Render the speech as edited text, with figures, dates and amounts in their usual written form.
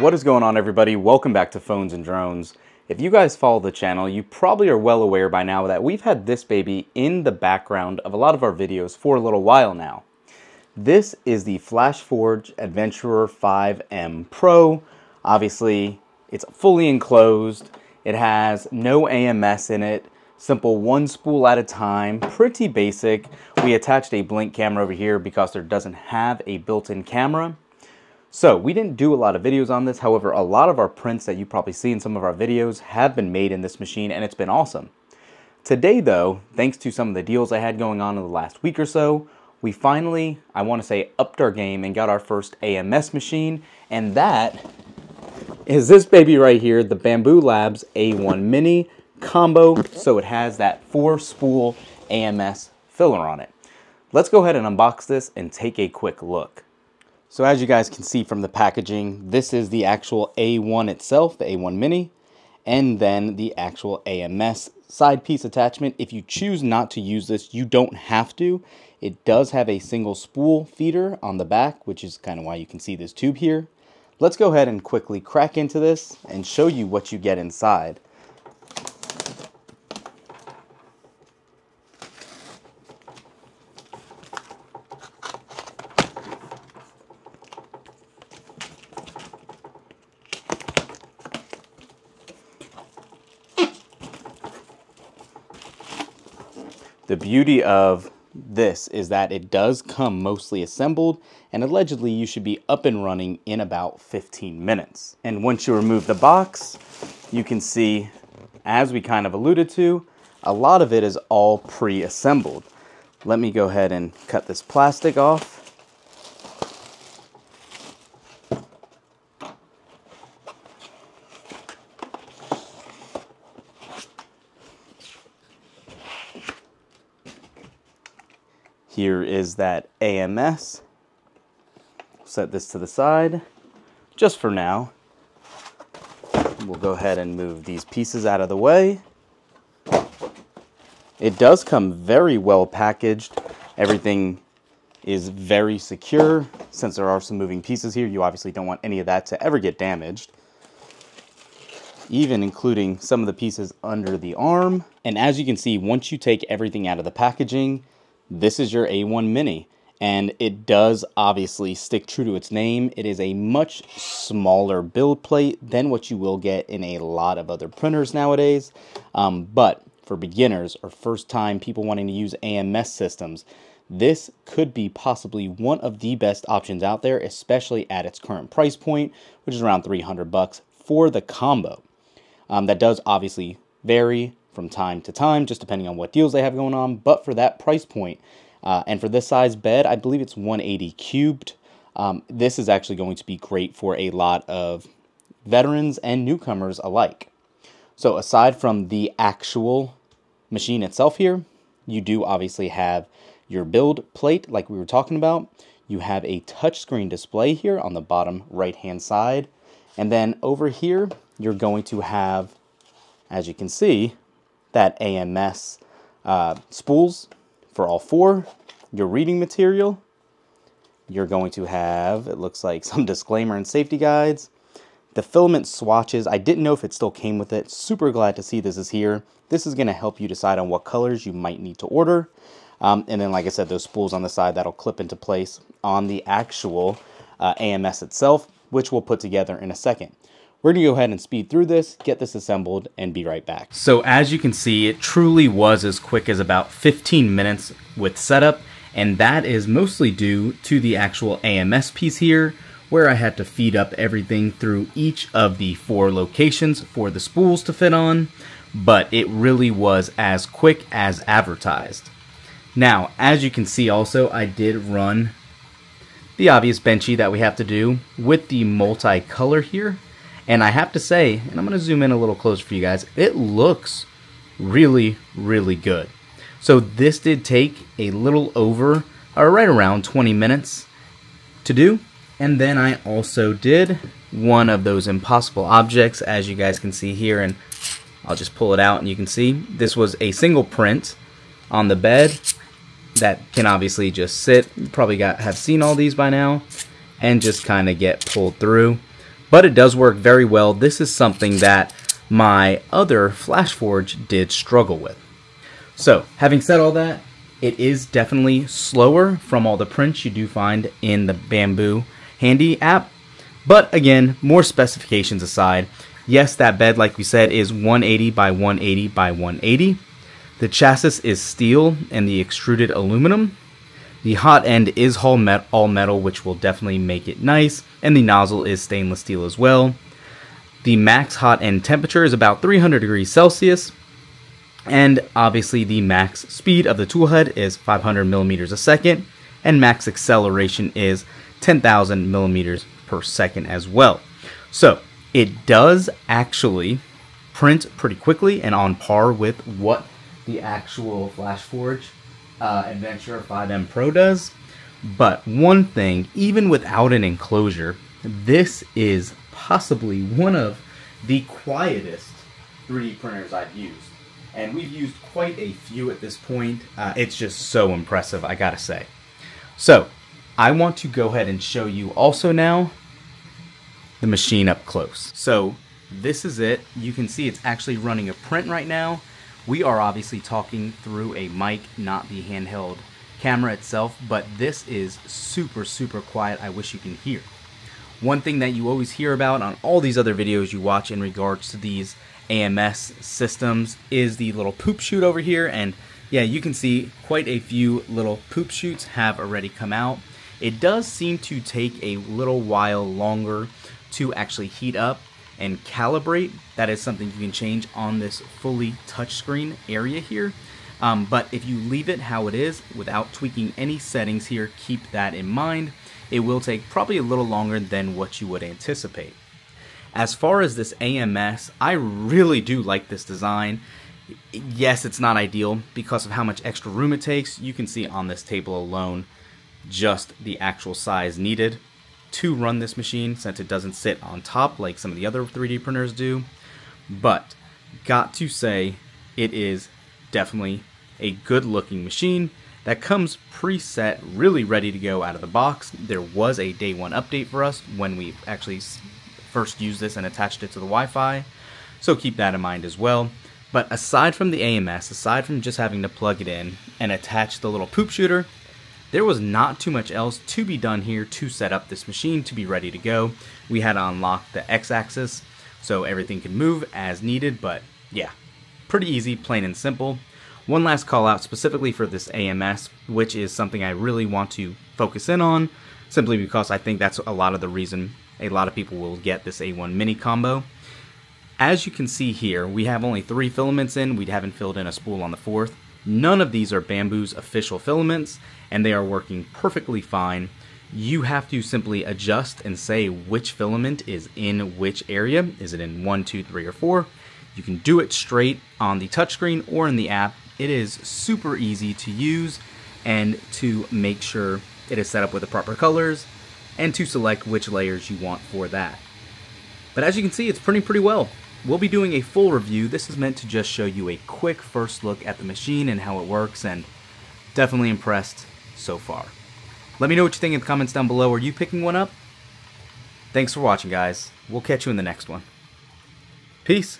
What is going on, everybody? Welcome back to Phones and Drones. If you guys follow the channel, you probably are well aware by now that we've had this baby in the background of a lot of our videos for a little while now. This is the FlashForge Adventurer 5M Pro. Obviously, it's fully enclosed. It has no AMS in it. Simple one spool at a time, pretty basic. We attached a blink camera over here because there doesn't have a built-in camera. So we didn't do a lot of videos on this. However, a lot of our prints that you probably see in some of our videos have been made in this machine, and it's been awesome. Today though, thanks to some of the deals I had going on in the last week or so, we finally, I want to say, upped our game and got our first AMS machine, and that is this baby right here, the Bambu Labs A1 Mini combo. So it has that 4-spool AMS filler on it. Let's go ahead and unbox this and take a quick look. So as you guys can see from the packaging, this is the actual A1 itself, the A1 Mini, and then the actual AMS side piece attachment. If you choose not to use this, you don't have to. It does have a single spool feeder on the back, which is kind of why you can see this tube here. Let's go ahead and quickly crack into this and show you what you get inside. The beauty of this is that it does come mostly assembled, and allegedly you should be up and running in about 15 minutes. And once you remove the box, you can see, as we kind of alluded to, a lot of it is all pre-assembled. Let me go ahead and cut this plastic off. Here is that AMS. Set this to the side just for now. We'll go ahead and move these pieces out of the way. It does come very well packaged. Everything is very secure. Since there are some moving pieces here, you obviously don't want any of that to ever get damaged, even including some of the pieces under the arm. And as you can see, once you take everything out of the packaging, this is your A1 Mini, and it does obviously stick true to its name. It is a much smaller build plate than what you will get in a lot of other printers nowadays. But for beginners or first-time people wanting to use AMS systems, this could be possibly one of the best options out there, especially at its current price point, which is around $300 for the combo. That does obviously vary from time to time, just depending on what deals they have going on. But for that price point, and for this size bed, I believe it's 180 cubed. This is actually going to be great for a lot of veterans and newcomers alike. So aside from the actual machine itself here, you do obviously have your build plate like we were talking about. You have a touchscreen display here on the bottom right-hand side. And then over here, you're going to have, as you can see, that AMS spools for all four, your reading material. You're going to have, it looks like, some disclaimer and safety guides. The filament swatches, I didn't know if it still came with it. Super glad to see this is here. This is gonna help you decide on what colors you might need to order. And then, like I said, those spools on the side, that'll clip into place on the actual AMS itself, which we'll put together in a second. We're gonna go ahead and speed through this, get this assembled, and be right back. So as you can see, it truly was as quick as about 15 minutes with setup, and that is mostly due to the actual AMS piece here, where I had to feed up everything through each of the four locations for the spools to fit on, but it really was as quick as advertised. Now, as you can see also, I did run the obvious benchy that we have to do with the multi-color here. And I have to say, and I'm going to zoom in a little closer for you guys, it looks really, really good. So this did take a little over, or right around 20 minutes to do. And then I also did one of those impossible objects, as you guys can see here. And I'll just pull it out and you can see this was a single print on the bed that can obviously just sit. You probably have seen all these by now and just kind of get pulled through. but it does work very well. This is something that my other FlashForge did struggle with. So having said all that, it is definitely slower from all the prints you do find in the Bambu Handy app. But again, more specifications aside, yes, that bed, like we said, is 180 by 180 by 180. The chassis is steel and the extruded aluminum. The hot end is all metal, which will definitely make it nice. And the nozzle is stainless steel as well. The max hot end temperature is about 300 degrees Celsius. And obviously the max speed of the toolhead is 500 millimeters a second. And max acceleration is 10,000 millimeters per second as well. So it does actually print pretty quickly and on par with what the actual FlashForge Adventurer 5M Pro does. But one thing, even without an enclosure, this is possibly one of the quietest 3D printers I've used. And we've used quite a few at this point. It's just so impressive, I gotta say. So I want to go ahead and show you also now the machine up close. So this is it. You can see it's actually running a print right now. We are obviously talking through a mic, not the handheld camera itself, but this is super, super quiet. I wish you can hear. One thing that you always hear about on all these other videos you watch in regards to these AMS systems is the little poop chute over here. And yeah, you can see quite a few little poop chutes have already come out. It does seem to take a little while longer to actually heat up and calibrate. That is something you can change on this fully touchscreen area here. But if you leave it how it is without tweaking any settings here, keep that in mind. It will take probably a little longer than what you would anticipate. As far as this AMS, I really do like this design. Yes, it's not ideal because of how much extra room it takes. You can see on this table alone, just the actual size needed to run this machine, since it doesn't sit on top like some of the other 3D printers do. But got to say, it is definitely a good looking machine that comes preset, really ready to go out of the box. There was a day one update for us when we actually first used this and attached it to the Wi-Fi, so keep that in mind as well. But aside from the AMS, aside from just having to plug it in and attach the little poop shooter, there was not too much else to be done here to set up this machine to be ready to go. We had to unlock the X-axis so everything could move as needed, but yeah, pretty easy, plain and simple. One last call out specifically for this AMS, which is something I really want to focus in on, simply because I think that's a lot of the reason a lot of people will get this A1 Mini combo. As you can see here, we have only 3 filaments in. We haven't filled in a spool on the 4th. None of these are Bambu's official filaments, and they are working perfectly fine. You have to simply adjust and say which filament is in which area. Is it in 1, 2, 3, or 4? You can do it straight on the touchscreen or in the app. It is super easy to use and to make sure it is set up with the proper colors and to select which layers you want for that. But as you can see, it's printing pretty well. We'll be doing a full review. This is meant to just show you a quick first look at the machine and how it works, and definitely impressed so far. Let me know what you think in the comments down below. Are you picking one up? Thanks for watching, guys. We'll catch you in the next one. Peace.